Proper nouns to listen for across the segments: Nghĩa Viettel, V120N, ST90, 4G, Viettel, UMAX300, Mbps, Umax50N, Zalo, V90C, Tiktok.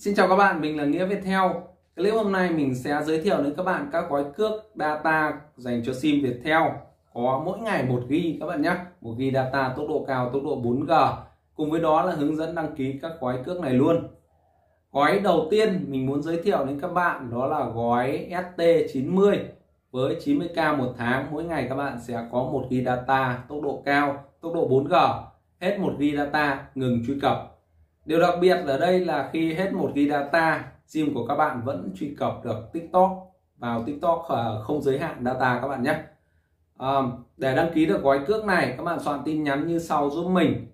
Xin chào các bạn, mình là Nghĩa Viettel. Clip hôm nay mình sẽ giới thiệu đến các bạn các gói cước data dành cho sim Viettel. Có mỗi ngày 1GB các bạn nhé, 1GB data tốc độ cao, tốc độ 4G. Cùng với đó là hướng dẫn đăng ký các gói cước này luôn. Gói đầu tiên mình muốn giới thiệu đến các bạn đó là gói ST90 với 90k một tháng. Mỗi ngày các bạn sẽ có 1GB data tốc độ cao, tốc độ 4G. Hết 1GB data ngừng truy cập. Điều đặc biệt ở đây là khi hết 1GB data, sim của các bạn vẫn truy cập được Tiktok. Vào Tiktok không giới hạn data các bạn nhé. Để đăng ký được gói cước này, các bạn soạn tin nhắn như sau giúp mình: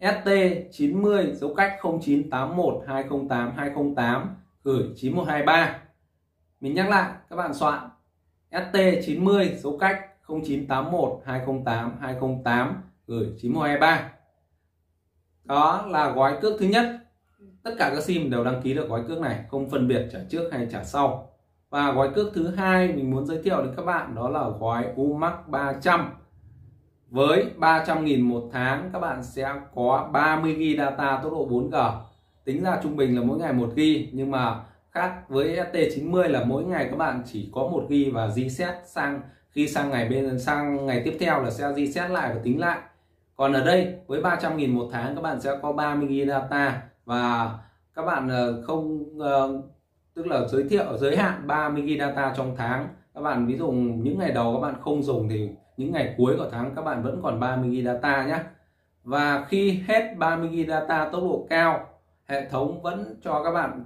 ST90 _0981208208 gửi 9123. Mình nhắc lại, các bạn soạn ST90 _0981208208 gửi 9123. Đó là gói cước thứ nhất. Tất cả các sim đều đăng ký được gói cước này, không phân biệt trả trước hay trả sau. Và gói cước thứ hai mình muốn giới thiệu đến các bạn đó là gói Umax300. Với 300.000 một tháng, các bạn sẽ có 30GB data tốc độ 4G. Tính ra trung bình là mỗi ngày 1GB, nhưng mà khác với ST90 là mỗi ngày các bạn chỉ có 1GB và reset sang ngày tiếp theo là sẽ reset lại và tính lại. Còn ở đây với 300.000 một tháng các bạn sẽ có 30GB data và các bạn không tức là giới hạn 30GB data trong tháng. Các bạn ví dụ những ngày đầu các bạn không dùng thì những ngày cuối của tháng các bạn vẫn còn 30GB data nhé. Và khi hết 30GB data tốc độ cao, hệ thống vẫn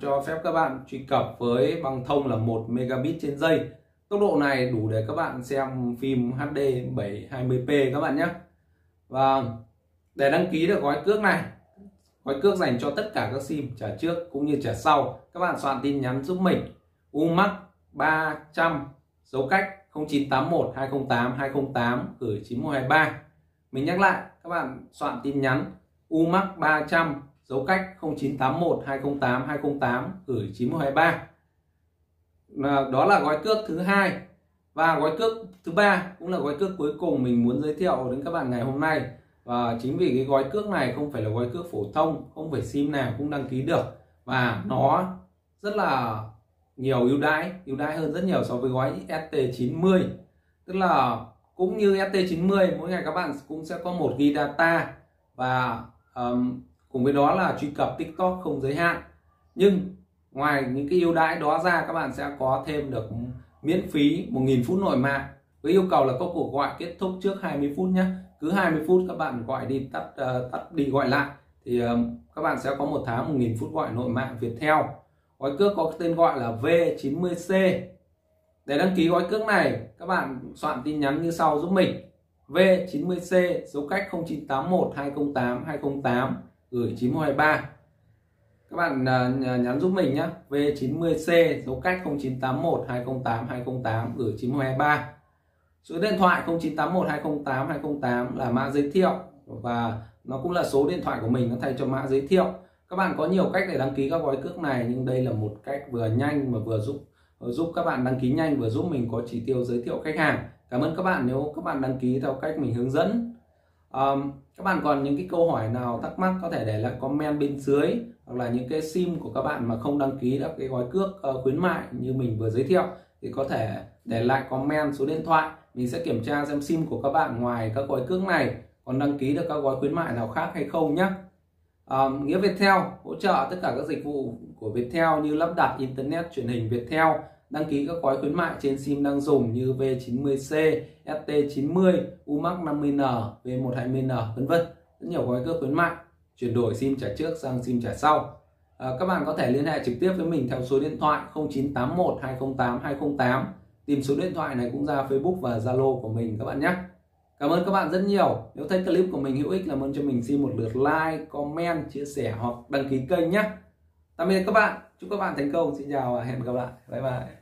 cho phép các bạn truy cập với băng thông là 1 Mbps. Tốc độ này đủ để các bạn xem phim HD 720p các bạn nhé. Và để đăng ký được gói cước này, gói cước dành cho tất cả các sim trả trước cũng như trả sau, các bạn soạn tin nhắn giúp mình Umax300 _0981208208 gửi 9123. Mình nhắc lại, các bạn soạn tin nhắn Umax300 _0981208208 gửi 9123. Đó là gói cước thứ hai. Và gói cước thứ ba cũng là gói cước cuối cùng mình muốn giới thiệu đến các bạn ngày hôm nay. Và chính vì cái gói cước này không phải là gói cước phổ thông, không phải sim nào cũng đăng ký được, và nó rất là nhiều ưu đãi hơn rất nhiều so với gói ST90. Tức là cũng như ST90, mỗi ngày các bạn cũng sẽ có 1GB data và cùng với đó là truy cập TikTok không giới hạn. Nhưng ngoài những cái ưu đãi đó ra, các bạn sẽ có thêm được miễn phí 1.000 phút nổi mạng với yêu cầu là có cuộc gọi kết thúc trước 20 phút nhé. Cứ 20 phút các bạn gọi đi tắt đi gọi lại thì các bạn sẽ có một tháng 1.000 phút gọi nội mạng Viettel. Gói cước có tên gọi là V90C. Để đăng ký gói cước này, các bạn soạn tin nhắn như sau giúp mình: V90C _0981208208 gửi 9123. Các bạn nhắn giúp mình nhé: V90C _0981208208 gửi 9123. Số điện thoại 0981208208 là mã giới thiệu và nó cũng là số điện thoại của mình, nó thay cho mã giới thiệu. Các bạn có nhiều cách để đăng ký các gói cước này, nhưng đây là một cách vừa nhanh mà vừa giúp các bạn đăng ký nhanh, vừa giúp mình có chỉ tiêu giới thiệu khách hàng. Cảm ơn các bạn nếu các bạn đăng ký theo cách mình hướng dẫn. Các bạn còn những cái câu hỏi nào thắc mắc có thể để lại comment bên dưới, hoặc là những cái sim của các bạn mà không đăng ký được cái gói cước khuyến mại như mình vừa giới thiệu thì có thể để lại comment số điện thoại. Mình sẽ kiểm tra xem sim của các bạn ngoài các gói cước này còn đăng ký được các gói khuyến mại nào khác hay không nhé. Nghĩa Viettel hỗ trợ tất cả các dịch vụ của Viettel như lắp đặt internet truyền hình Viettel, đăng ký các gói khuyến mại trên sim đang dùng như V90C, ST90, Umax50N, V120N, vân vân. Rất nhiều gói cước khuyến mại, chuyển đổi sim trả trước sang sim trả sau. Các bạn có thể liên hệ trực tiếp với mình theo số điện thoại 0981208208. Tìm số điện thoại này cũng ra Facebook và Zalo của mình các bạn nhé. Cảm ơn các bạn rất nhiều. Nếu thấy clip của mình hữu ích, làm ơn cho mình xin một lượt like, comment, chia sẻ hoặc đăng ký kênh nhé. Tạm biệt các bạn. Chúc các bạn thành công. Xin chào và hẹn gặp lại. Bye bye.